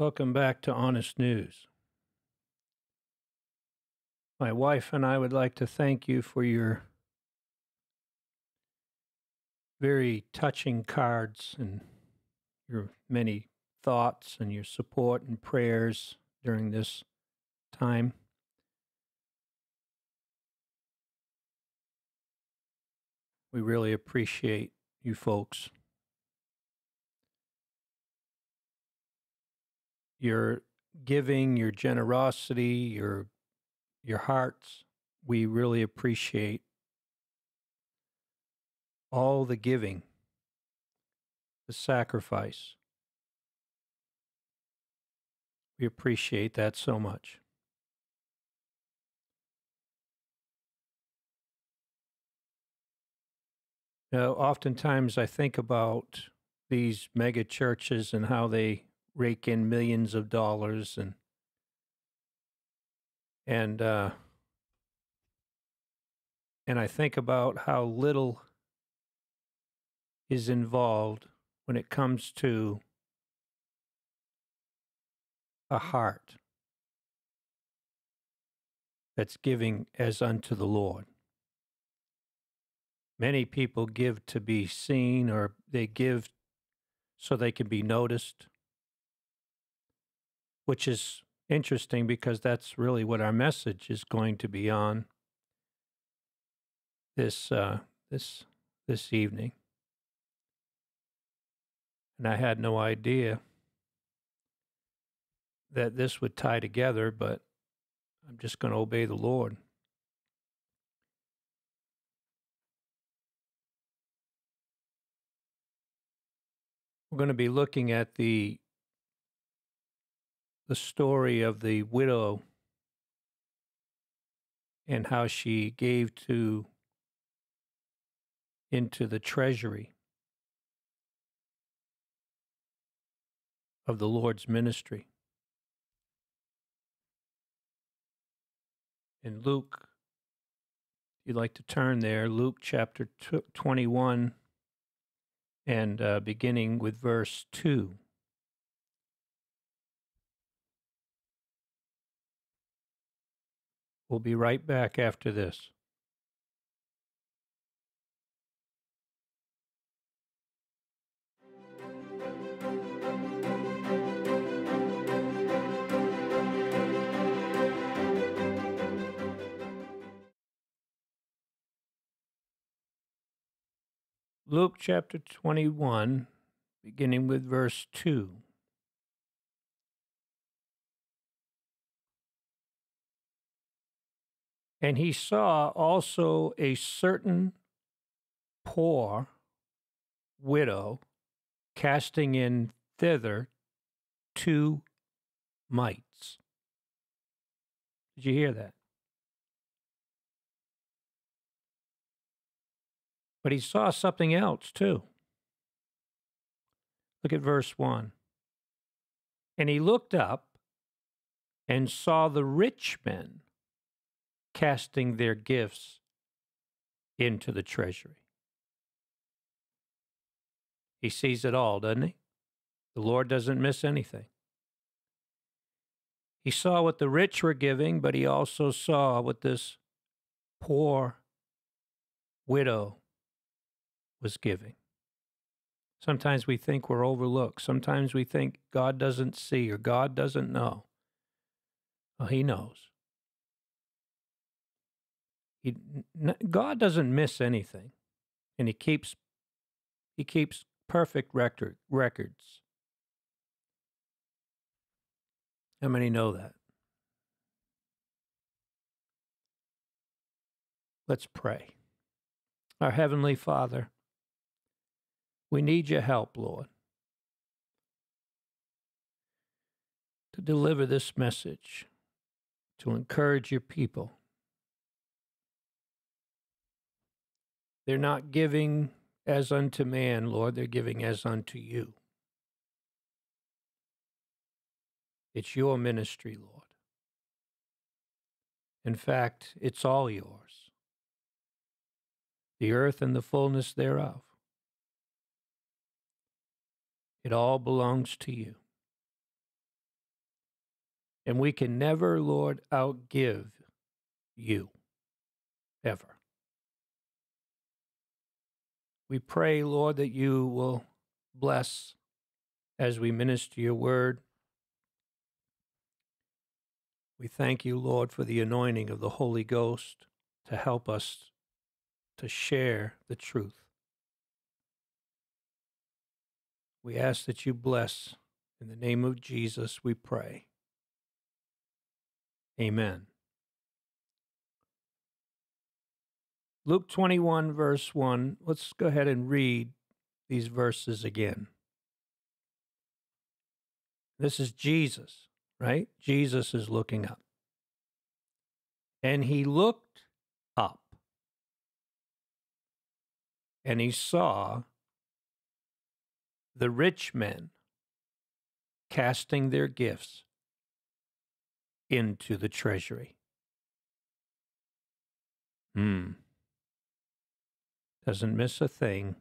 Welcome back to Honest News. My wife and I would like to thank you for your very touching cards and your many thoughts and your support and prayers during this time. We really appreciate you folks. Your giving, your generosity, your hearts, we really appreciate all the giving, the sacrifice. We appreciate that so much. Now, oftentimes I think about these mega churches and how they rake in millions of dollars and I think about how little is involved when it comes to a heart that's giving as unto the Lord. Many people give to be seen, or they give so they can be noticed, which is interesting because that's really what our message is going to be on this evening. And I had no idea that this would tie together, but I'm just going to obey the Lord. We're going to be looking at the story of the widow and how she gave into the treasury of the Lord's ministry. In Luke, if you'd like to turn there, Luke chapter 21 and beginning with verse 2. We'll be right back after this. Luke chapter 21, beginning with verse 2. And he saw also a certain poor widow casting in thither 2 mites. Did you hear that? But he saw something else too. Look at verse 1. And he looked up and saw the rich men casting their gifts into the treasury. He sees it all, doesn't he? The Lord doesn't miss anything. He saw what the rich were giving, but he also saw what this poor widow was giving. Sometimes we think we're overlooked. Sometimes we think God doesn't see or God doesn't know. Well, he knows. God doesn't miss anything, and he keeps perfect records. How many know that? Let's pray. Our Heavenly Father, we need your help, Lord, to deliver this message, to encourage your people. They're not giving as unto man, Lord. They're giving as unto you. It's your ministry, Lord. In fact, it's all yours. The earth and the fullness thereof. It all belongs to you. And we can never, Lord, outgive you, ever. We pray, Lord, that you will bless as we minister your word. We thank you, Lord, for the anointing of the Holy Ghost to help us to share the truth. We ask that you bless. In the name of Jesus, we pray. Amen. Luke 21, verse 1. Let's go ahead and read these verses again. This is Jesus, right? Jesus is looking up. And he looked up, and he saw the rich men casting their gifts into the treasury. Doesn't miss a thing.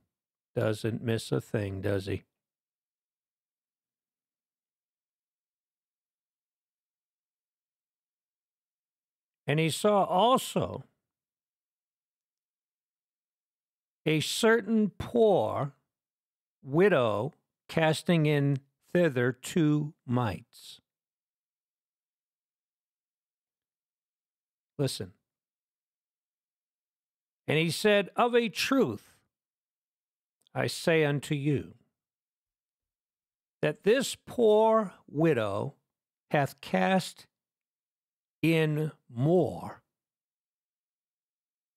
Doesn't miss a thing, does he? And he saw also a certain poor widow casting in thither 2 mites. Listen. And he said, "Of a truth, I say unto you, that this poor widow hath cast in more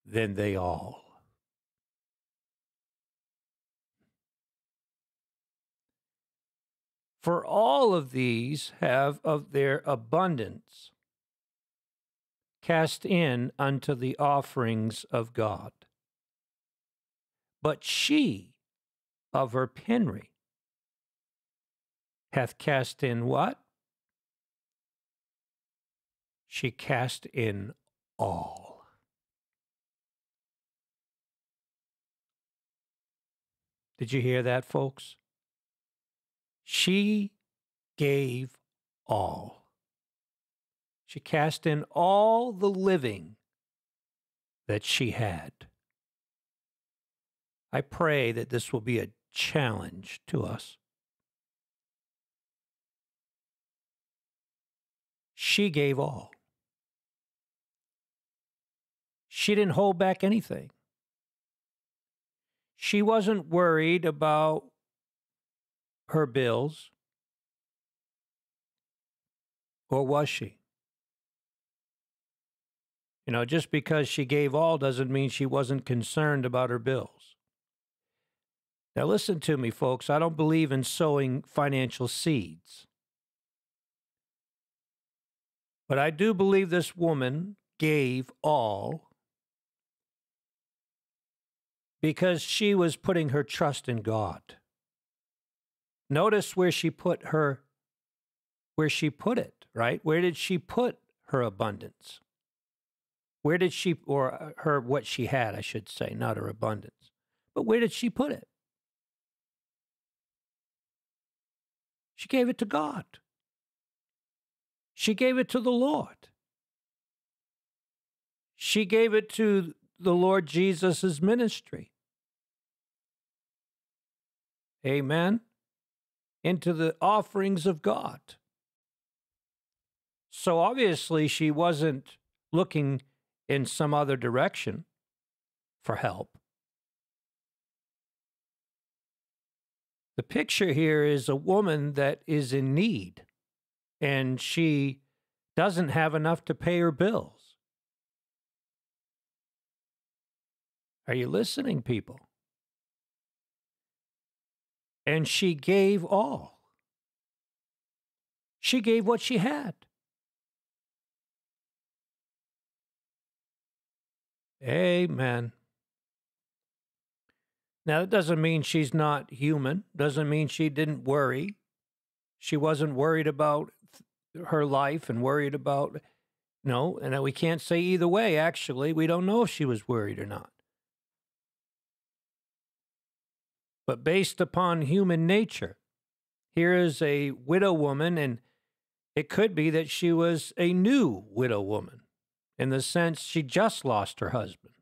than they all." For all of these have of their abundance cast in unto the offerings of God. But she of her penury hath cast in what? She cast in all. Did you hear that, folks? She gave all. She cast in all the living that she had. I pray that this will be a challenge to us. She gave all. She didn't hold back anything. She wasn't worried about her bills. Or was she? You know, just because she gave all doesn't mean she wasn't concerned about her bills. Now listen to me, folks. I don't believe in sowing financial seeds. But I do believe this woman gave all because she was putting her trust in God. Notice where she put it, right? Where did she put her abundance? Where did she, or her, what she had, I should say, not her abundance. But where did she put it? She gave it to God. She gave it to the Lord. She gave it to the Lord Jesus' ministry. Amen. Into the offerings of God. So obviously she wasn't looking in some other direction for help. The picture here is a woman that is in need, and she doesn't have enough to pay her bills. Are you listening, people? And she gave all. She gave what she had. Amen. Now, that doesn't mean she's not human. Doesn't mean she didn't worry. She wasn't worried about her life and worried about, no, and we can't say either way, actually. We don't know if she was worried or not. But based upon human nature, here is a widow woman, and It could be that she was a new widow woman, in the sense she just lost her husband.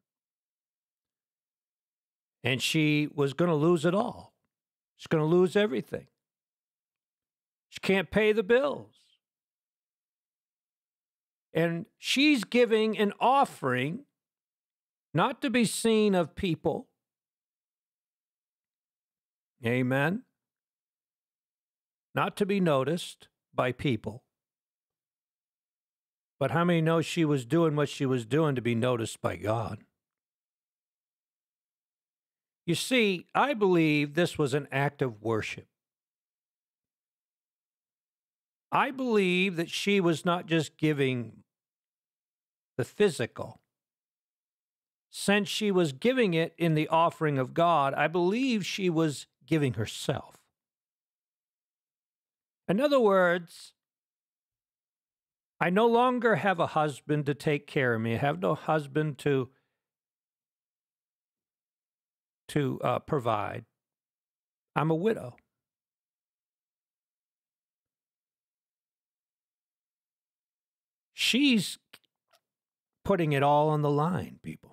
And she was going to lose it all. She's going to lose everything. She can't pay the bills. And she's giving an offering not to be seen of people. Amen. Not to be noticed by people. But how many know she was doing what she was doing to be noticed by God? You see, I believe this was an act of worship. I believe that she was not just giving the physical. Since she was giving it in the offering of God, I believe she was giving herself. In other words, I no longer have a husband to take care of me. I have no husband to provide. I'm a widow. She's putting it all on the line, people.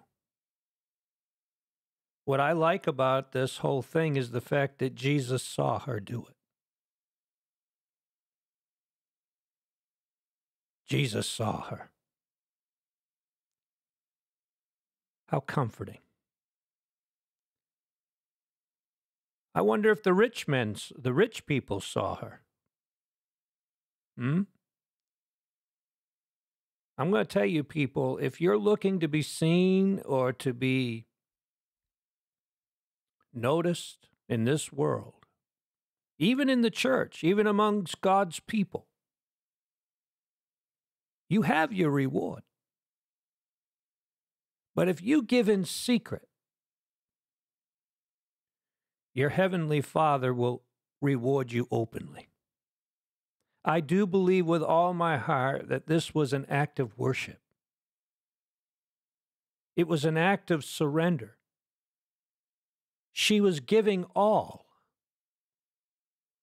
What I like about this whole thing is the fact that Jesus saw her do it. Jesus saw her. How comforting. I wonder if the rich people saw her. I'm going to tell you, people, if you're looking to be seen or to be noticed in this world, even in the church, even amongst God's people, you have your reward. But if you give in secret, your heavenly Father will reward you openly. I do believe with all my heart that this was an act of worship. It was an act of surrender. She was giving all.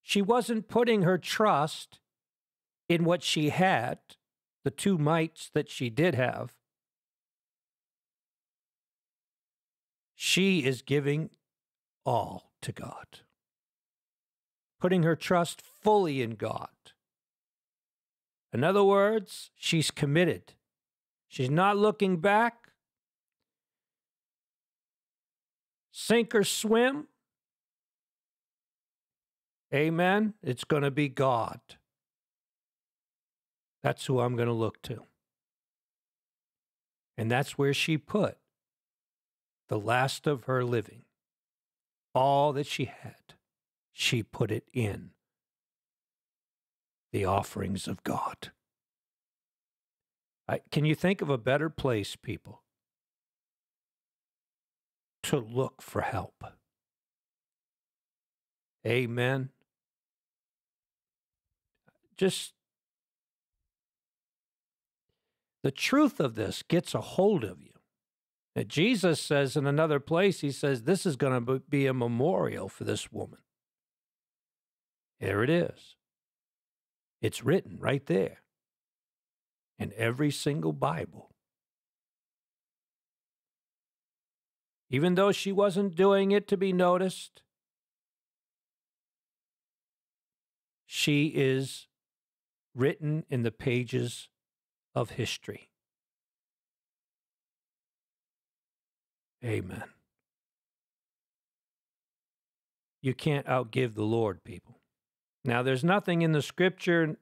She wasn't putting her trust in what she had, the two mites that she did have. She is giving all to God, putting her trust fully in God. In other words, she's committed. She's not looking back. Sink or swim. Amen. It's going to be God. That's who I'm going to look to. And that's where she put the last of her living. All that she had, she put it in the offerings of God. Can you think of a better place, people, to look for help? Amen. Just the truth of this gets a hold of you. Now, Jesus says in another place, he says, this is going to be a memorial for this woman. Here it is. It's written right there in every single Bible. Even though she wasn't doing it to be noticed, she is written in the pages of history. Amen. You can't outgive the Lord, people. Now, there's nothing in the Scripture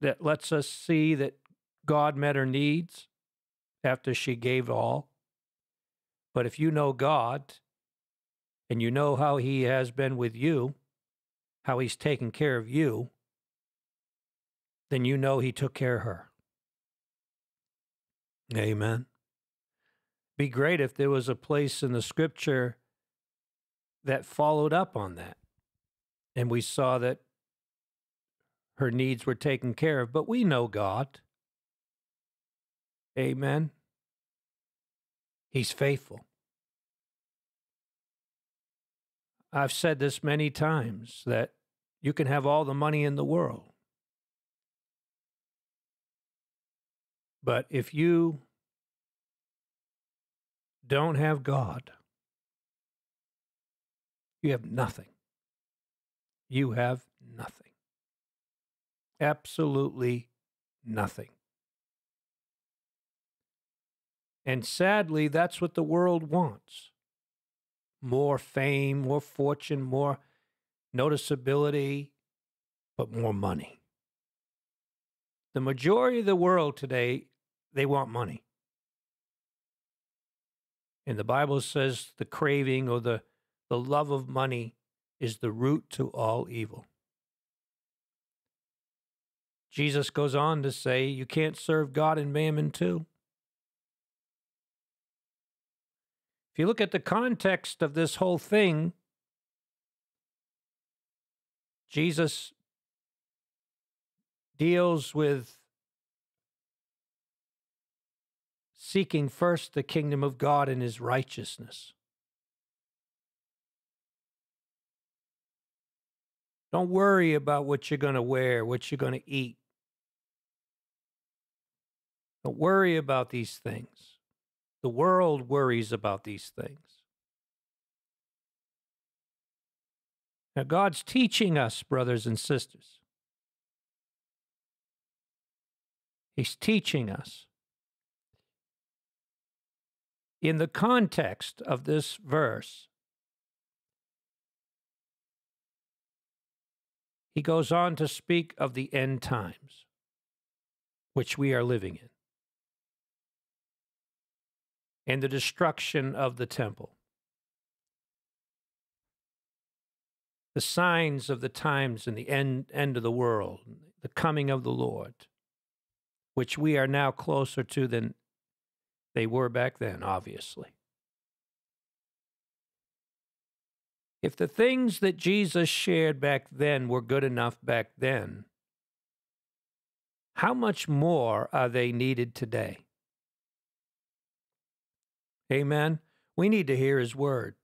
that lets us see that God met her needs after she gave all. But if you know God, and you know how He has been with you, how He's taken care of you, then you know He took care of her. Amen. Be great if there was a place in the Scripture that followed up on that, and we saw that her needs were taken care of, but we know God. Amen. He's faithful. I've said this many times, that you can have all the money in the world, But if you don't have God, you have nothing. You have nothing. Absolutely nothing. And sadly, that's what the world wants. More fame, more fortune, more noticeability, but more money. The majority of the world today, they want money. And the Bible says the craving or the love of money is the root to all evil. Jesus goes on to say, you can't serve God and mammon too. If you look at the context of this whole thing, Jesus deals with seeking first the kingdom of God and his righteousness. Don't worry about what you're going to wear, what you're going to eat. Don't worry about these things. The world worries about these things. Now, God's teaching us, brothers and sisters. He's teaching us. In the context of this verse, he goes on to speak of the end times, which we are living in, and the destruction of the temple. The signs of the times and the end of the world, the coming of the Lord, which we are now closer to than they were back then, obviously. If the things that Jesus shared back then were good enough back then, how much more are they needed today? Amen. We need to hear his word.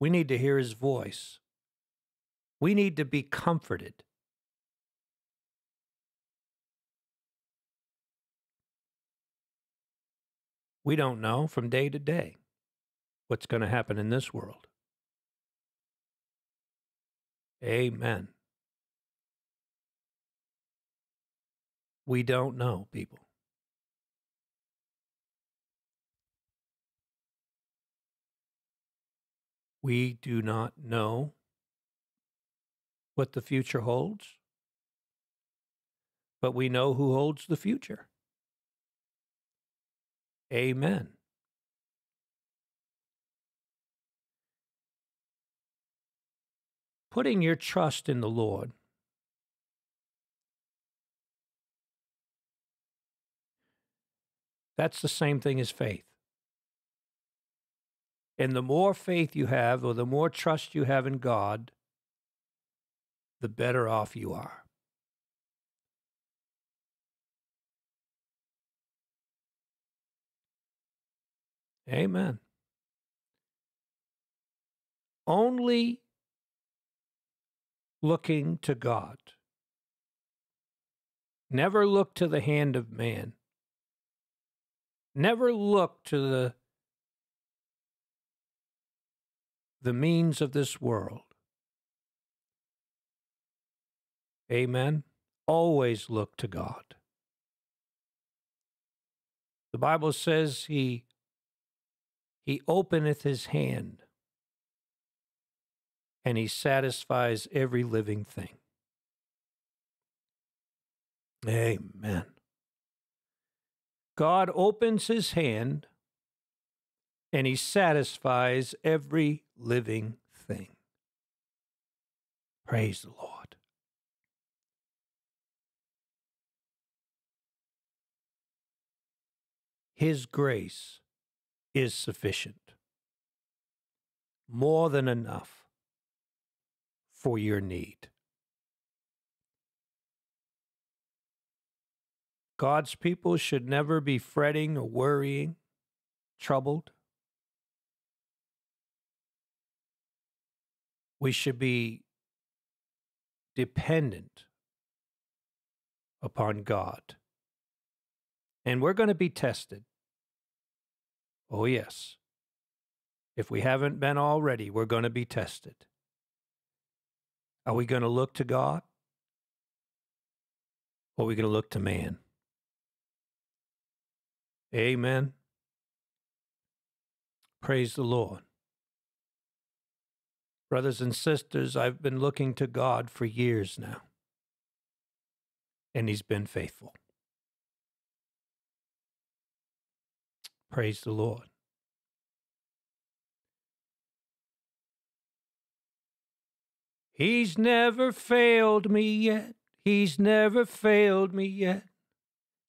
We need to hear his voice. We need to be comforted. We don't know from day to day what's going to happen in this world. Amen. We don't know, people. We do not know what the future holds, but we know who holds the future. Amen. Putting your trust in the Lord. That's the same thing as faith. And the more faith you have, or the more trust you have in God, the better off you are. Amen. Only looking to God. Never look to the hand of man. Never look to the means of this world. Amen. Always look to God. The Bible says he openeth his hand, and he satisfies every living thing. Amen. God opens his hand, and he satisfies every living thing. Praise the Lord. His grace is sufficient, more than enough for your need. God's people should never be fretting or worrying, troubled. We should be dependent upon God And we're going to be tested. Oh, yes. If we haven't been already, we're going to be tested. Are we going to look to God? Or are we going to look to man? Amen. Praise the Lord. Brothers and sisters, I've been looking to God for years now, and He's been faithful. Praise the Lord. He's never failed me yet. He's never failed me yet.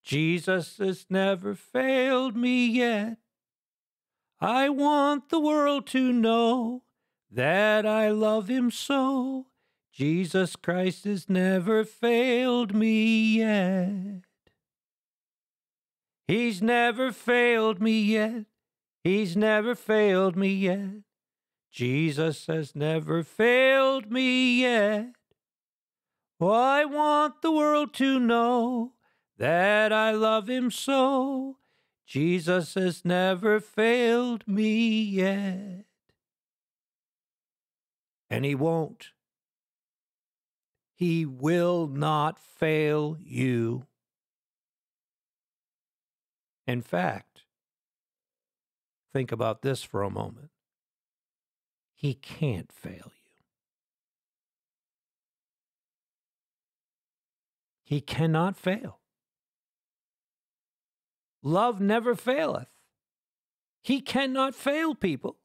Jesus has never failed me yet. I want the world to know that I love Him so. Jesus Christ has never failed me yet. He's never failed me yet. He's never failed me yet. Jesus has never failed me yet. Oh, I want the world to know that I love Him so. Jesus has never failed me yet. And He won't. He will not fail you. In fact, think about this for a moment. He can't fail you. He cannot fail. Love never faileth. He cannot fail, people.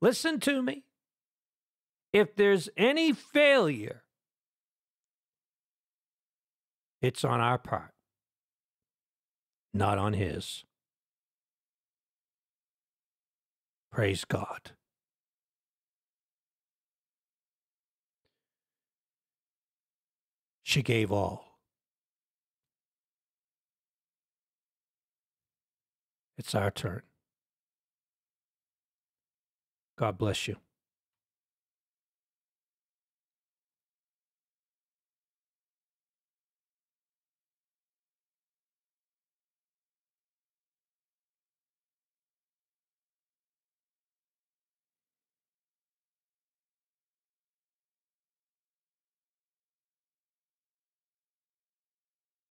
Listen to me. If there's any failure, it's on our part, not on His. Praise God. She gave all. It's our turn. God bless you.